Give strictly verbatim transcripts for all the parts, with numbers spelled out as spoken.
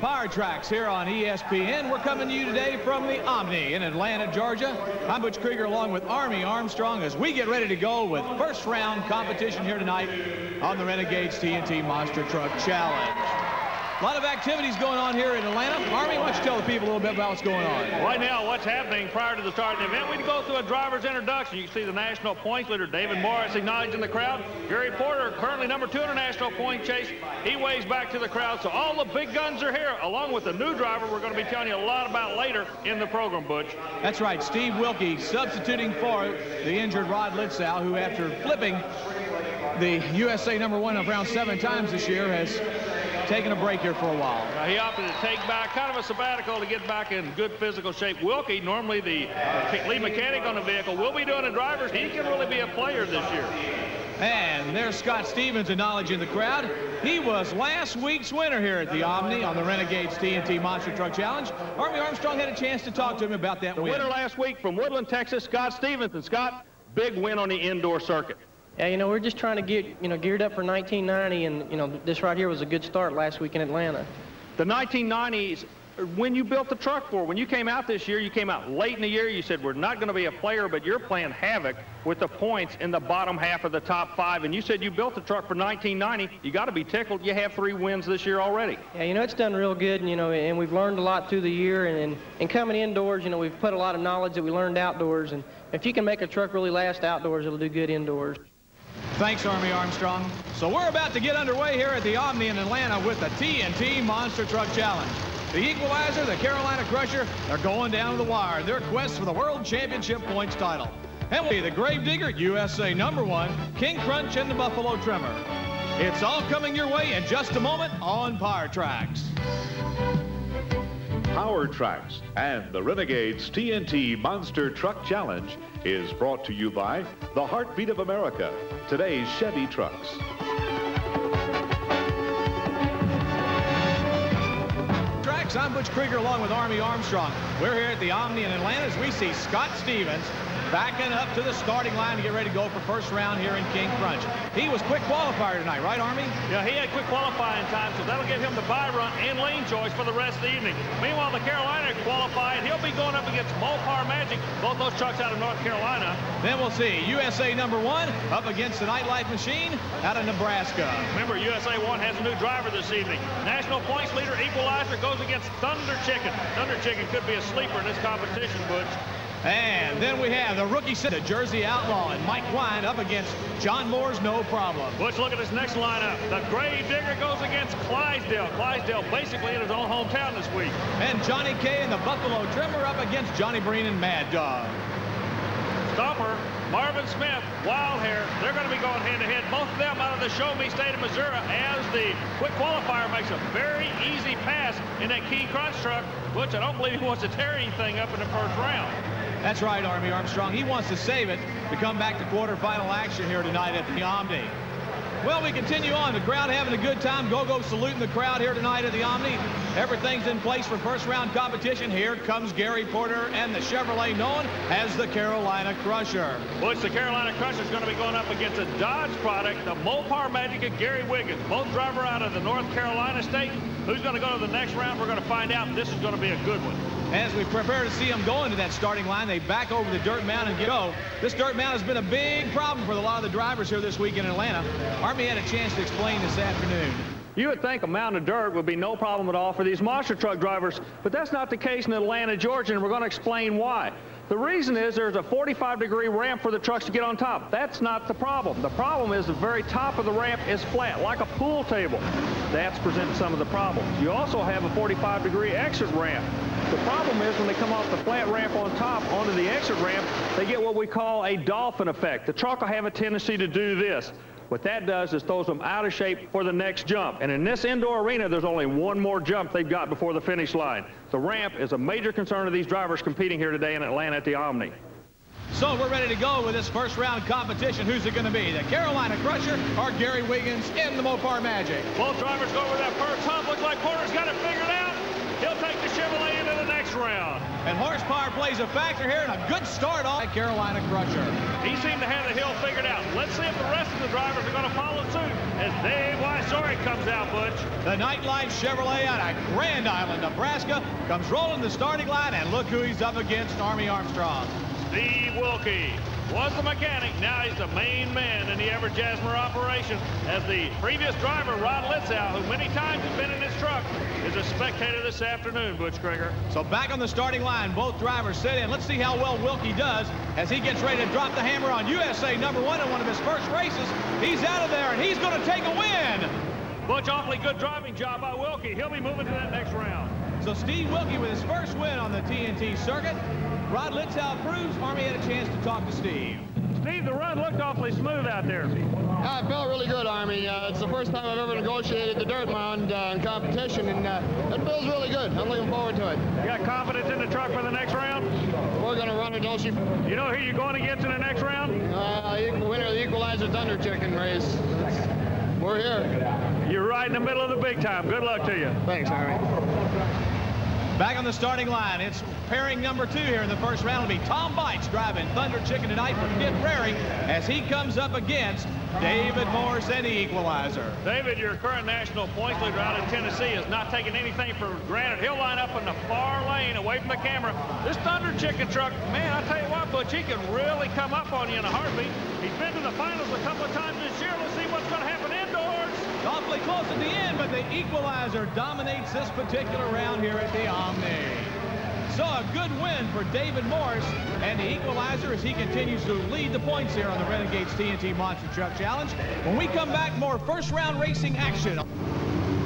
Power Tracks here on E S P N. We're coming to you today from the Omni in Atlanta, Georgia. I'm Butch Krieger along with Army Armstrong as we get ready to go with first round competition here tonight on the Renegades T N T Monster Truck Challenge. A lot of activities going on here in Atlanta. Army, why don't you tell the people a little bit about what's going on? Right now, what's happening prior to the start of the event, we go through a driver's introduction. You can see the national points leader, David Morris, acknowledging the crowd. Gary Porter, currently number two in the national point chase. He waves back to the crowd, so all the big guns are here, along with the new driver we're going to be telling you a lot about later in the program, Butch. That's right, Steve Wilkie substituting for the injured Rod Litzow, who after flipping the U S A number one around seven times this year has taken a break here for a while. Now he opted to take back, kind of a sabbatical to get back in good physical shape. Wilkie, normally the lead mechanic on the vehicle, will be doing the drivers. He can really be a player this year. And there's Scott Stephens acknowledging the crowd. He was last week's winner here at the Omni on the Renegades T N T Monster Truck Challenge. Army Armstrong had a chance to talk to him about that the win. Winner last week from Woodland, Texas, Scott Stephens. And Scott, big win on the indoor circuit. Yeah, you know, we're just trying to get, you know, geared up for nineteen ninety, and, you know, this right here was a good start last week in Atlanta. The nineteen nineties, when you built the truck for, when you came out this year, you came out late in the year, you said, we're not going to be a player, but you're playing havoc with the points in the bottom half of the top five. And you said you built the truck for nineteen ninety. You got to be tickled. You have three wins this year already. Yeah, you know, it's done real good, and, you know, and we've learned a lot through the year. And, and, and coming indoors, you know, we've put a lot of knowledge that we learned outdoors. And if you can make a truck really last outdoors, it'll do good indoors. Thanks, Army Armstrong. So we're about to get underway here at the Omni in Atlanta with the T N T Monster Truck Challenge. The Equalizer, the Carolina Crusher, they're going down to the wire in their quest for the World Championship points title. And we'll be the Grave Digger, U S A number one, King Krunch, and the Buffalo Tremor. It's all coming your way in just a moment on Power Tracks. Power Tracks and the Renegades T N T Monster Truck Challenge is brought to you by the Heartbeat of America, today's Chevy trucks. I'm Butch Krieger along with Army Armstrong. We're here at the Omni in Atlanta as we see Scott Stephens backing up to the starting line to get ready to go for first round here in King Krunch. He was quick qualifier tonight, right, Army? Yeah, he had quick qualifying time, so that'll give him the bye run and lane choice for the rest of the evening. Meanwhile, the Carolina qualified. He'll be going up against Mopar Magic, both those trucks out of North Carolina. Then we'll see U S A number one up against the Nightlife Machine out of Nebraska. Remember, U S A one has a new driver this evening. National points leader Equalizer goes against Thunder Chicken. Thunder Chicken could be a sleeper in this competition, Butch. And then we have the rookie set, the Jersey Outlaw, and Mike Wine up against John Moore's No Problem. Let's look at this next lineup. The Grave Digger goes against Clydesdale. Clydesdale basically in his own hometown this week. And Johnny Kay and the Buffalo Tremor up against Johnny Breen and Mad Dog. Stomper, Marvin Smith, Wild Hair, they're going to be going head-to-head. Both of them out of the show-me state of Missouri as the quick qualifier makes a very easy pass in that King Krunch truck, which I don't believe he wants to tear anything up in the first round. That's right, Army Armstrong. He wants to save it to come back to quarterfinal action here tonight at the Omni. Well, we continue on. The crowd having a good time. Go-Go saluting the crowd here tonight at the Omni. Everything's in place for first-round competition. Here comes Gary Porter and the Chevrolet known as the Carolina Crusher. Butch, the Carolina Crusher is going to be going up against a Dodge product, the Mopar Magic of Gary Wiggins, both driver out of the North Carolina state. Who's going to go to the next round? We're going to find out. This is going to be a good one. As we prepare to see them go into that starting line, they back over the dirt mound and go. This dirt mound has been a big problem for a lot of the drivers here this week in Atlanta. Army had a chance to explain this afternoon. You would think a mound of dirt would be no problem at all for these monster truck drivers, but that's not the case in Atlanta, Georgia, and we're going to explain why. The reason is there's a forty-five degree ramp for the trucks to get on top. That's not the problem. The problem is the very top of the ramp is flat, like a pool table. That's presenting some of the problems. You also have a forty-five degree exit ramp. The problem is when they come off the flat ramp on top onto the exit ramp, they get what we call a dolphin effect. The truck will have a tendency to do this. What that does is throws them out of shape for the next jump. And in this indoor arena, there's only one more jump they've got before the finish line. The ramp is a major concern of these drivers competing here today in Atlanta at the Omni. So we're ready to go with this first round competition. Who's it going to be? The Carolina Crusher or Gary Wiggins in the Mopar Magic? Both drivers go over that first hump. Looks like Porter's got it figured out. He'll take the Chevrolet into the next round. And horsepower plays a factor here, and a good start off Carolina Crusher. He seemed to have the hill figured out. Let's see if the rest of the drivers are going to follow suit as Dave Wysore comes out, Butch. The Nightlife Chevrolet out of Grand Island, Nebraska, comes rolling the starting line, and look who he's up against, Army Armstrong. Steve Wilkie was the mechanic. Now he's the main man in the Ever Jasmer operation, as the previous driver, Rod Litzow, who many times has been in his truck, is a spectator this afternoon, Butch Krieger. So back on the starting line, both drivers sit in. Let's see how well Wilkie does as he gets ready to drop the hammer on U S A number one in one of his first races. He's out of there, and he's going to take a win. Butch, awfully good driving job by Wilkie. He'll be moving to that next round. So Steve Wilkie with his first win on the T N T circuit. Rod Litzow proves Army had a chance to talk to Steve. Steve, the run looked awfully smooth out there. Uh, it felt really good, Army. Uh, it's the first time I've ever negotiated the dirt mound uh, in competition, and uh, it feels really good. I'm looking forward to it. You got confidence in the truck for the next round? We're going to run it, don't you? You know who you're going against in the next round? Uh, the winner of the Equalizer Thunder Chicken race. It's, we're here. You're right in the middle of the big time. Good luck to you. Thanks, Army. Back on the starting line, it's pairing number two here in the first round. It'll be Tom Bites driving Thunder Chicken tonight for Kid Prairie as he comes up against David Morris and the Equalizer. David, your current national points leader out in Tennessee, is not taking anything for granted. He'll line up in the far lane away from the camera. This Thunder Chicken truck, man, I tell you what, Butch, he can really come up on you in a heartbeat. He's been to the finals a couple of times this year. Let's see what's going to happen indoors. Awfully close at the end, but the Equalizer dominates this particular round here at the Omni. So a good win for David Morris and the Equalizer as he continues to lead the points here on the Renegades T N T Monster Truck Challenge. When we come back, more first-round racing action.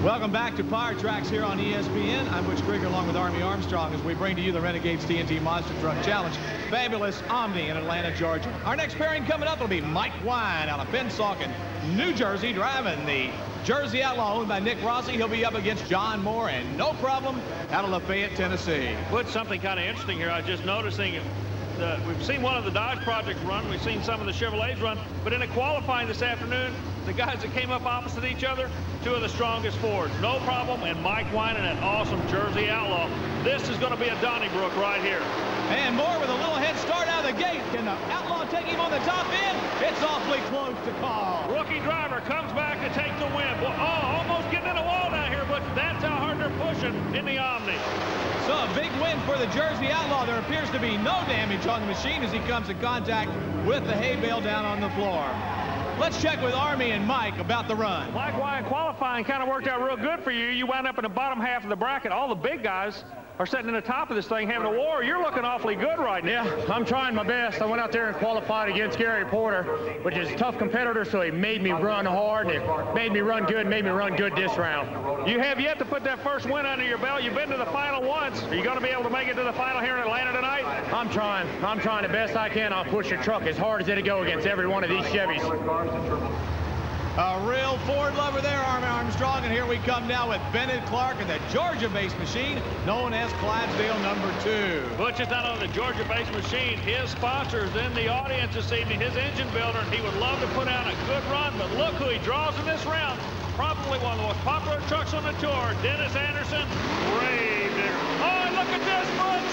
Welcome back to Power Tracks here on E S P N. I'm Butch Krieger along with Army Armstrong as we bring to you the Renegades T N T Monster Truck Challenge. Fabulous Omni in Atlanta, Georgia. Our next pairing coming up will be Mike Wine out of Pennsauken, New Jersey, driving the Jersey Outlaw owned by Nick Rossi. He'll be up against John Moore and No Problem out of Lafayette, Tennessee. Put something kind of interesting here. I was just noticing it. Uh, we've seen one of the Dodge projects run, we've seen some of the Chevrolets run, but in a qualifying this afternoon, the guys that came up opposite each other, two of the strongest Fords, No Problem and Mike Wine and that awesome Jersey Outlaw. This is going to be a Donnybrook right here. And Moore with a little head start out of the gate. Can the Outlaw take him on the top end? It's awfully close to call. Rookie driver comes back to take the win. Well, oh, almost getting in a wall down here, but that's how hard they're pushing in the Omni. So a big win for the Jersey Outlaw. There appears to be no damage on the machine as he comes in contact with the hay bale down on the floor. Let's check with Army and Mike about the run. Mike Wine, qualifying kind of worked out real good for you. You wound up in the bottom half of the bracket. All the big guys are sitting in the top of this thing having a war. You're looking awfully good right now. Yeah, I'm trying my best. I went out there and qualified against Gary Porter, which is a tough competitor, so he made me run hard, and it made me run good, made me run good this round. You have yet to put that first win under your belt. You've been to the final once. Are you going to be able to make it to the final here in Atlanta tonight? I'm trying. I'm trying the best I can. I'll push the truck as hard as it'll go against every one of these Chevys. A real Ford lover there, Army Armstrong, and here we come now with Bennett Clark and the Georgia-based machine known as Clydesdale number two. Butch is not on the Georgia-based machine. His sponsor is in the audience this evening, his engine builder, and he would love to put out a good run, but look who he draws in this round. Probably one of the most popular trucks on the tour, Dennis Anderson, Grave Digger. Oh, and look at this, Butch!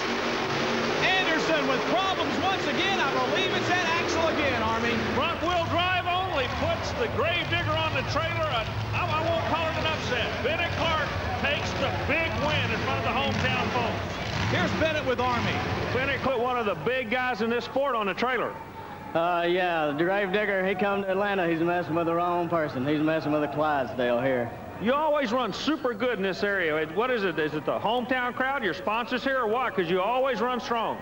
Anderson with problems once again. I believe it's that axle again, Army. Front wheel drive only puts the Grave Digger on the trailer. I, I won't call it an upset. Bennett Clark takes the big win in front of the hometown folks. Here's Bennett with Army. Bennett put one of the big guys in this sport on the trailer. Uh, yeah, the Grave Digger, he come to Atlanta, he's messing with the wrong person. He's messing with a Clydesdale here. You always run super good in this area. What is it? Is it the hometown crowd, your sponsors here, or what? Because you always run strong.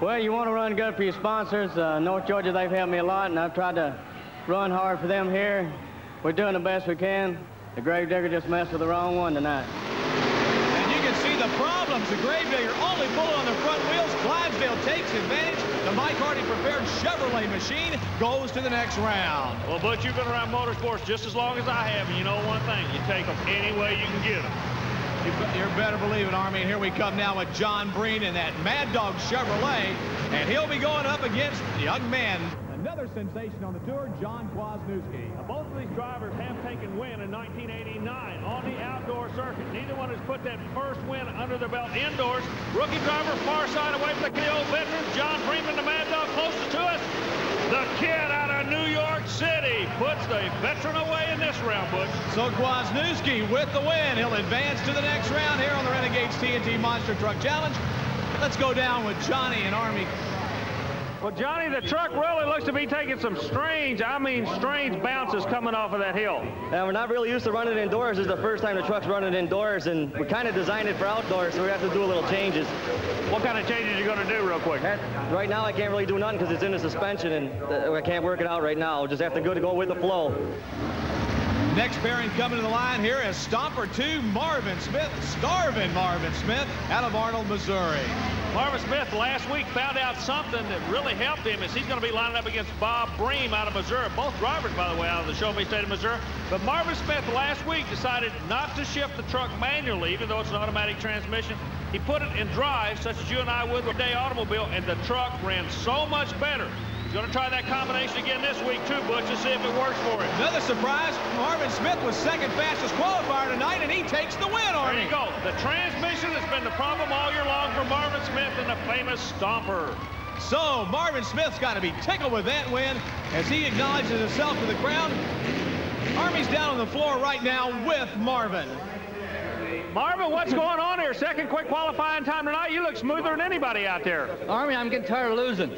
Well, you want to run good for your sponsors. Uh, North Georgia, they've helped me a lot, and I've tried to run hard for them here. We're doing the best we can. The Grave Digger just messed with the wrong one tonight. And you can see the problems. The Grave Digger only full on the front wheels. Clydesdale takes advantage. The Mike Hardy prepared Chevrolet machine goes to the next round. Well, Butch, you've been around motorsports just as long as I have, and you know one thing, you take them any way you can get them. You, you better believe it, Army. And here we come now with John Breen and that Mad Dog Chevrolet, and he'll be going up against the young man another sensation on the tour, John Kwasniewski. Now, both of these drivers have taken win in nineteen eighty-nine on the outdoor circuit. Neither one has put that first win under their belt indoors. Rookie driver far side away from the old veteran, John Freeman, the Mad Dog, closest to us. The kid out of New York City puts the veteran away in this round, Butch. So Kwasniewski with the win. He'll advance to the next round here on the Renegades T N T Monster Truck Challenge. Let's go down with Johnny and Army. Well, Johnny, the truck really looks to be taking some strange, I mean strange bounces coming off of that hill. And we're not really used to running indoors. This is the first time the truck's running indoors, and we kind of designed it for outdoors, so we have to do a little changes. What kind of changes are you going to do real quick? At, right now, I can't really do nothing because it's in the suspension, and I can't work it out right now. We'll just have to go to go with the flow. Next pairing coming to the line here is Stomper two, Marvin Smith, starving Marvin Smith out of Arnold, Missouri. Marvin Smith last week found out something that really helped him is he's going to be lining up against Bob Bream out of Missouri. Both drivers, by the way, out of the show me state of Missouri. But Marvin Smith last week decided not to shift the truck manually, even though it's an automatic transmission. He put it in drive, such as you and I would with a day automobile, and the truck ran so much better. He's going to try that combination again this week, too, Butch, to see if it works for him. Another surprise, Marvin Smith was second fastest qualifier tonight, and he takes the win, Arnie. There you go. The transmission has been the problem all year long for Marvin Smith and the famous Stomper. So Marvin Smith's got to be tickled with that win as he acknowledges himself to the crowd. Army's down on the floor right now with Marvin. Marvin, what's going on here? Second quick qualifying time tonight. You look smoother than anybody out there. Army, I'm getting tired of losing.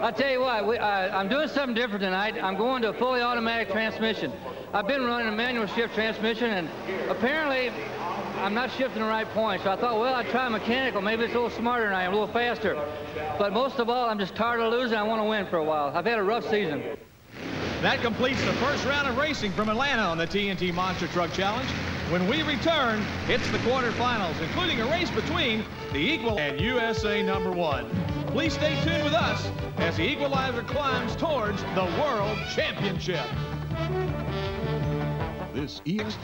I'll tell you what, we, uh, I'm doing something different tonight. I'm going to a fully automatic transmission. I've been running a manual shift transmission, and apparently I'm not shifting the right point. So I thought, well, I'd try mechanical. Maybe it's a little smarter than I am, a little faster. But most of all, I'm just tired of losing. I want to win for a while. I've had a rough season. That completes the first round of racing from Atlanta on the T N T Monster Truck Challenge. When we return, it's the quarterfinals, including a race between the Equalizer and U S A number one. Please stay tuned with us as the Equalizer climbs towards the World Championship. This is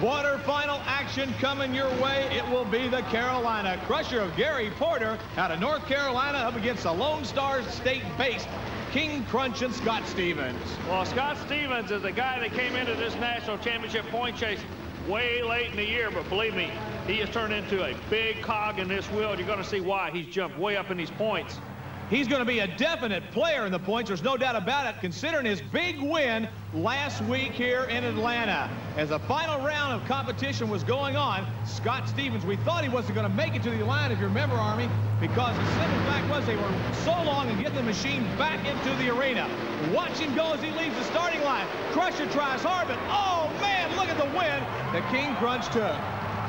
quarterfinal action coming your way. It will be the Carolina Crusher of Gary Porter out of North Carolina up against the Lone Star State-based King Krunch and Scott Stephens. Well, Scott Stephens is the guy that came into this national championship point chase way late in the year, but believe me, he has turned into a big cog in this wheel. You're going to see why he's jumped way up in these points. He's going to be a definite player in the points. There's no doubt about it, considering his big win last week here in Atlanta. As the final round of competition was going on, Scott Stephens, we thought he wasn't going to make it to the line, if you remember, Army, because the simple fact was they were so long and get the machine back into the arena. Watch him go as he leaves the starting line. Crusher tries hard, but oh, man, look at the win that King Krunch took.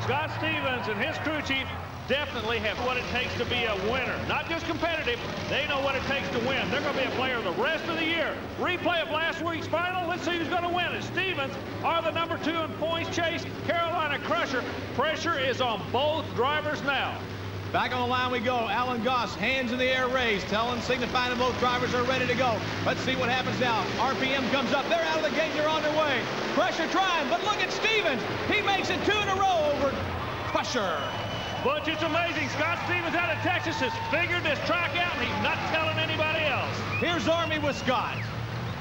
Scott Stephens and his crew chief definitely have what it takes to be a winner. Not just competitive, they know what it takes to win. They're going to be a player the rest of the year. Replay of last week's final. Let's see who's going to win. And Stephens are the number two in points chase. Carolina Crusher. Pressure is on both drivers now. Back on the line we go. Alan Goss, hands in the air raised, telling, signifying that both drivers are ready to go. Let's see what happens now. R P M comes up. They're out of the gate. They're on their way. Crusher trying, but look at Stephens. He makes it two in a row over Crusher. Butch, it's amazing. Scott Stephens out of Texas has figured this track out, and he's not telling anybody else. Here's Army with Scott.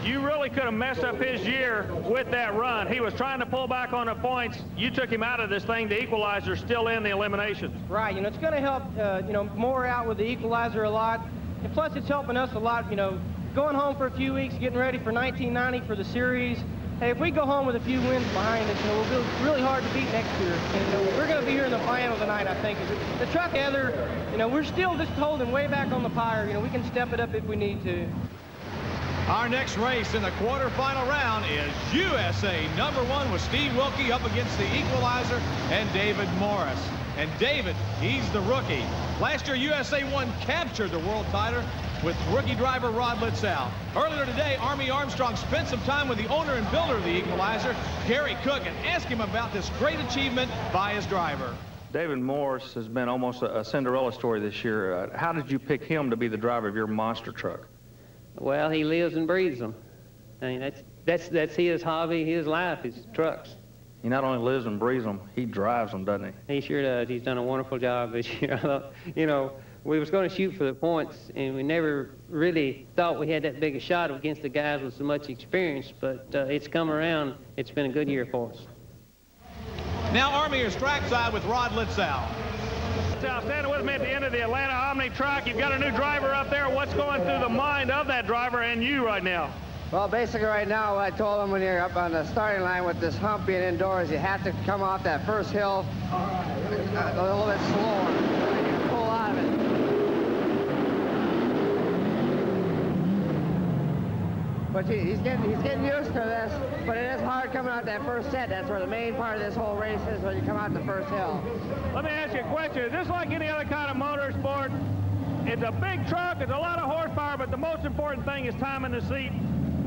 You really could have messed up his year with that run. He was trying to pull back on the points. You took him out of this thing. The Equalizer's still in the elimination. Right. You know, it's going to help, uh, you know, more out with the Equalizer a lot. And plus, it's helping us a lot, you know, going home for a few weeks, getting ready for nineteen ninety for the series. Hey, if we go home with a few wins behind us, you know, we'll be really hard to beat next year. And uh, we're going to be here in the final tonight, I think. The truck together, you know, we're still just holding way back on the pyre. You know, we can step it up if we need to. Our next race in the quarterfinal round is U S A number one with Steve Wilkie up against the Equalizer and David Morris. And David, he's the rookie. Last year, U S A one captured the world title with rookie driver Rod Litzow. Earlier today, Army Armstrong spent some time with the owner and builder of the Equalizer, Gary Cook, and asked him about this great achievement by his driver. David Morris has been almost a, a Cinderella story this year. Uh, how did you pick him to be the driver of your monster truck? Well, he lives and breathes them. I mean, that's, that's, that's his hobby, his life, his trucks. He not only lives and breathes them, he drives them, doesn't he? He sure does. He's done a wonderful job this year. You know, we was going to shoot for the points, and we never really thought we had that big a shot against the guys with so much experience, but uh, it's come around. It's been a good year for us. Now Army is trackside with Rod Litzow. Litzow standing with me at the end of the Atlanta Omni track. You've got a new driver up there. What's going through the mind of that driver and you right now? Well, basically right now, I told him when you're up on the starting line with this hump being indoors, you have to come off that first hill a little bit slower. But he's getting, he's getting used to this, but it is hard coming out that first set. That's where the main part of this whole race is, when you come out the first hill. Let me ask you a question. Is this like any other kind of motorsport? It's a big truck, it's a lot of horsepower, but the most important thing is time in the seat.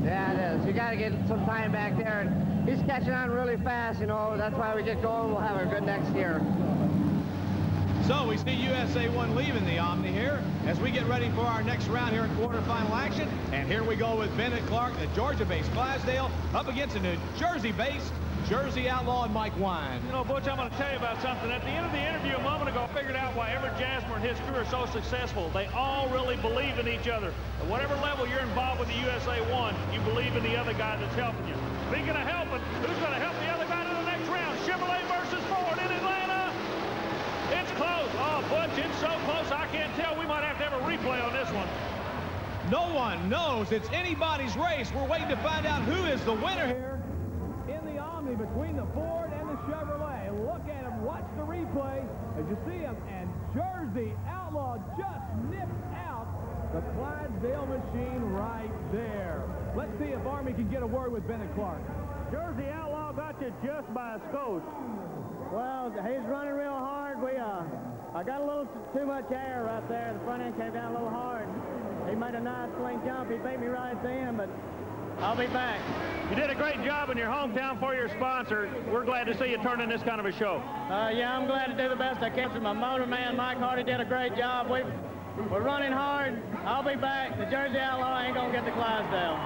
Yeah, it is. You got to get some time back there. And he's catching on really fast, you know. That's why we get going. We'll have a good next year. So we see U S A one leaving the Omni here as we get ready for our next round here in quarterfinal action. And here we go with Bennett Clark, the Georgia-based Clydesdale, up against a New Jersey-based Jersey Outlaw and Mike Wine. You know, Butch, I'm going to tell you about something. At the end of the interview a moment ago, I figured out why Everett Jasper and his crew are so successful. They all really believe in each other. At whatever level you're involved with the U S A one, you believe in the other guy that's helping you. Speaking of helping, who's going to help the other guy in the next round? Chevrolet versus Ford in Atlanta. It's close. Oh, Butch, it's so close, I can't tell. We might have to have a replay on this one. No one knows. It's anybody's race. We're waiting to find out who is the winner here in the Omni between the Ford and the Chevrolet. Look at him. Watch the replay as you see him. And Jersey Outlaw just nipped out the Clydesdale machine right there. Let's see if Army can get a word with Bennett Clark. Jersey Outlaw got you just by a scotch. Well, he's running real hard. We, uh, I got a little too much air right there. The front end came down a little hard. He made a nice swing jump. He beat me right at the end, but I'll be back. You did a great job in your hometown for your sponsor. We're glad to see you turning this kind of a show. Uh, yeah, I'm glad to do the best I can for my motor man. Mike Hardy did a great job. We've, we're running hard. I'll be back. The Jersey Outlaw ain't going to get the Clydesdale.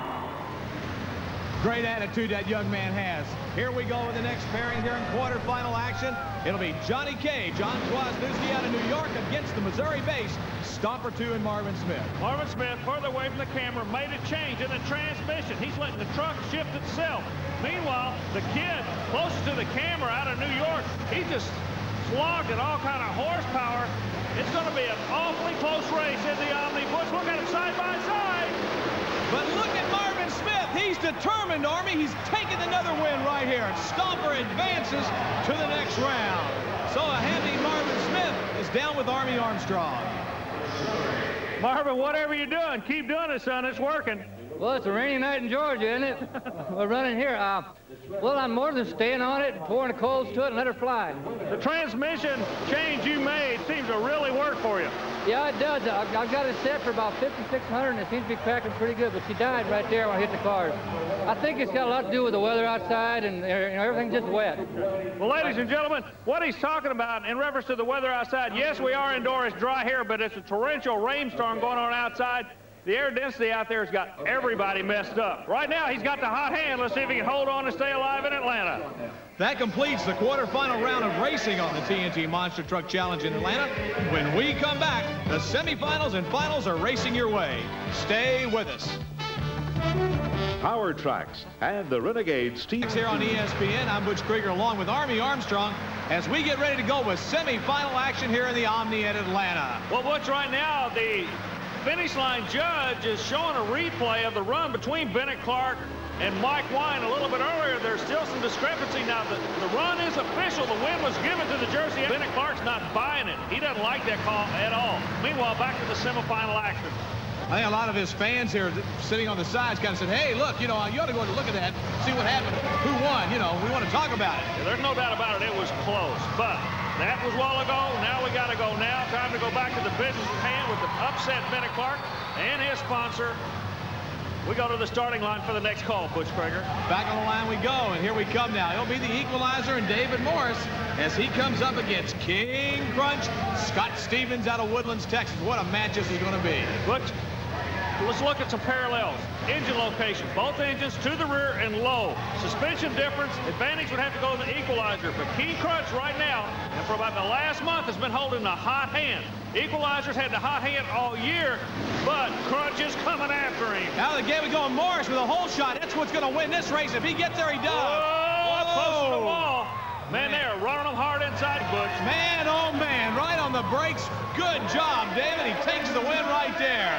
Great attitude that young man has. Here we go with the next pairing here in quarterfinal action. It'll be Johnny Kay, John Kwasniewski out of New York against the Missouri-based Stomper two and Marvin Smith. Marvin Smith, further away from the camera, made a change in the transmission. He's letting the truck shift itself. Meanwhile, the kid closest to the camera out of New York, he just slogged at all kind of horsepower. It's going to be an awfully close race in the Omni. Butch, look at it side by side. But look at Marvin Smith. He's determined, Army. He's taking another win right here. Stomper advances to the next round. So a heavy Marvin Smith is down with Army Armstrong. Marvin, whatever you're doing, keep doing it, son. It's working. Well, it's a rainy night in Georgia, isn't it? We're running here. Uh, well, I'm more than staying on it, pouring the coals to it, and let her fly. The transmission change you made seems to really work for you. Yeah, it does. I've, I've got it set for about fifty-six hundred, and it seems to be cracking pretty good, but she died right there when I hit the cars. I think it's got a lot to do with the weather outside, and you know, everything's just wet. Well, ladies and gentlemen, what he's talking about in reference to the weather outside, yes, we are indoors, dry here, but it's a torrential rainstorm going on outside. The air density out there has got everybody messed up. Right now, he's got the hot hand. Let's see if he can hold on and stay alive in Atlanta. That completes the quarterfinal round of racing on the T N T Monster Truck Challenge in Atlanta. When we come back, the semifinals and finals are racing your way. Stay with us. Power Tracks and the Renegades team. Here on E S P N, I'm Butch Krieger along with Army Armstrong as we get ready to go with semifinal action here in the Omni at Atlanta. Well, Butch, right now, the finish line judge is showing a replay of the run between Bennett Clark and Mike Wine a little bit earlier. There's still some discrepancy now. The, the run is official. The win was given to the Jersey. Bennett Clark's not buying it. He doesn't like that call at all. Meanwhile, back to the semifinal action. I think a lot of his fans here sitting on the sides kind of said, hey, look, you know, you ought to go and look at that, see what happened, who won, you know, we want to talk about it. Yeah, there's no doubt about it. It was close, but that was a while ago. Now we got to go now. Time to go back to the business hand with the upset Bennett Clark and his sponsor. We go to the starting line for the next call, Butch Krieger. Back on the line we go, and here we come now. It'll be the Equalizer and David Morris as he comes up against King Krunch, Scott Stephens out of Woodlands, Texas. What a match this is going to be. Butch, let's look at some parallels. Engine location, both engines to the rear and low. Suspension difference, advantage would have to go to the Equalizer. But King Krunch right now, and for about the last month, has been holding the hot hand. Equalizer's had the hot hand all year, but Krunch is coming after him. Out of the gate we go, Morris with a hole shot. That's what's going to win this race. If he gets there, he does. Whoa, Whoa. Close to the wall. Man, man, they are running them hard inside, Butch. Man, oh, man, right on the brakes. Good job, David. He takes the win right there.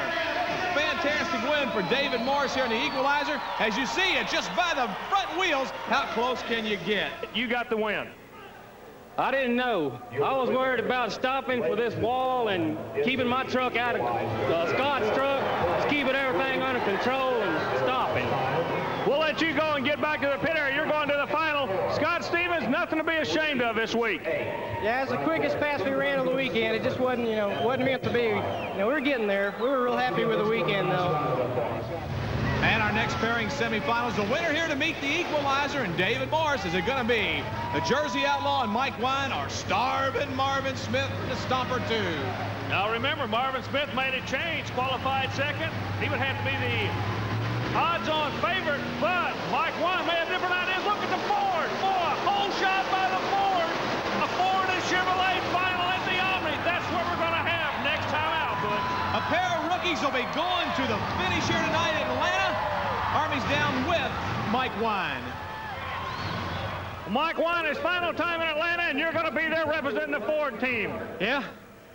Fantastic win for David Morris here in the Equalizer. As you see it, just by the front wheels, how close can you get? You got the win. I didn't know. I was worried about stopping for this wall and keeping my truck out of uh, Scott's truck, just keeping everything under control and stopping. We'll let you go and get back to the pit area. You're going to the final. Scott Stephens, nothing to be ashamed of this week. Yeah, it's the quickest pass we ran on the weekend. It just wasn't, you know, wasn't meant to be. You know, we were getting there. We were real happy with the weekend, though. And our next pairing semifinals, the winner here to meet the Equalizer and David Morris. Is it going to be the Jersey Outlaw and Mike Wine, or starving Marvin Smith to Stomper two? Now remember, Marvin Smith made a change, qualified second. He would have to be the odds-on favorite, but Mike Wine may have different ideas. Look at the Ford. Four, whole shot by the Ford. A Ford and Chevrolet final at the Omni. That's what we're going to have next time out, Butch. A pair of rookies will be going to the finish here tonight in Atlanta. Army's down with Mike Wine. Mike Wine is final time in Atlanta, and you're going to be there representing the Ford team. Yeah.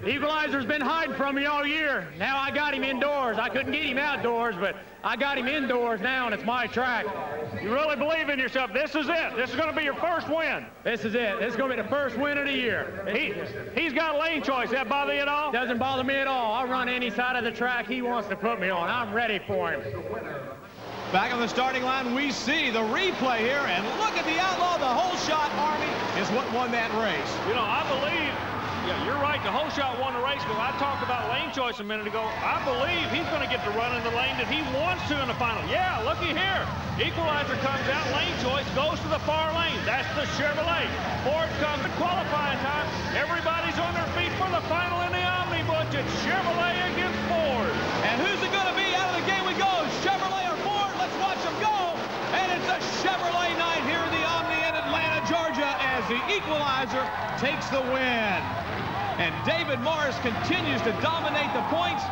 Equalizer's been hiding from me all year. Now I got him indoors. I couldn't get him outdoors, but I got him indoors now, and it's my track. You really believe in yourself. This is it. This is going to be your first win. This is it. This is going to be the first win of the year. He, he's got lane choice. That bother you at all? Doesn't bother me at all. I'll run any side of the track he wants to put me on. I'm ready for him. Back on the starting line, we see the replay here, and look at the Outlaw. The whole shot, Army, is what won that race. You know, I believe, yeah, you're right, the whole shot won the race, because I talked about lane choice a minute ago. I believe he's going to get to run in the lane that he wants to in the final. Yeah, looky here. Equalizer comes out, lane choice, goes to the far lane. That's the Chevrolet. Ford comes to qualifying time. Everybody's on their feet for the final in the Omni, Butch. It's Chevrolet against Ford. And who's it going to be? Out of the gate we go, Chevrolet. Chevrolet night here in the Omni in Atlanta, Georgia, as the Equalizer takes the win. And David Morris continues to dominate the points.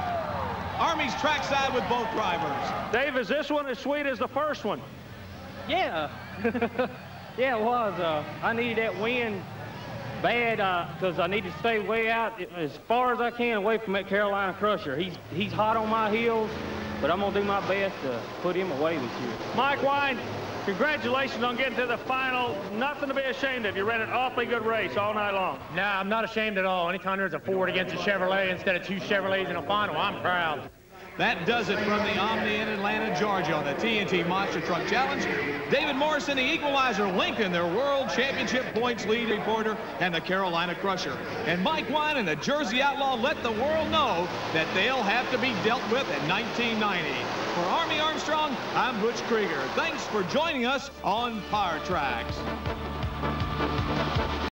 Army's trackside with both drivers. Dave, is this one as sweet as the first one? Yeah. Yeah, it was. Uh, I needed that win bad because uh, I need to stay way out as far as I can away from that Carolina Crusher. He's, he's hot on my heels, but I'm going to do my best to put him away this year. Mike Wine, congratulations on getting to the final. Nothing to be ashamed of. You ran an awfully good race all night long. Nah, I'm not ashamed at all. Anytime there's a Ford against a Chevrolet instead of two Chevrolets in a final, I'm proud. That does it from the Omni in Atlanta, Georgia on the T N T Monster Truck Challenge. David Morris and the Equalizer Lincoln, their World Championship points lead reporter, and the Carolina Crusher. And Mike Wine and the Jersey Outlaw let the world know that they'll have to be dealt with in nineteen ninety. For Army Armstrong, I'm Butch Krieger. Thanks for joining us on Power Tracks.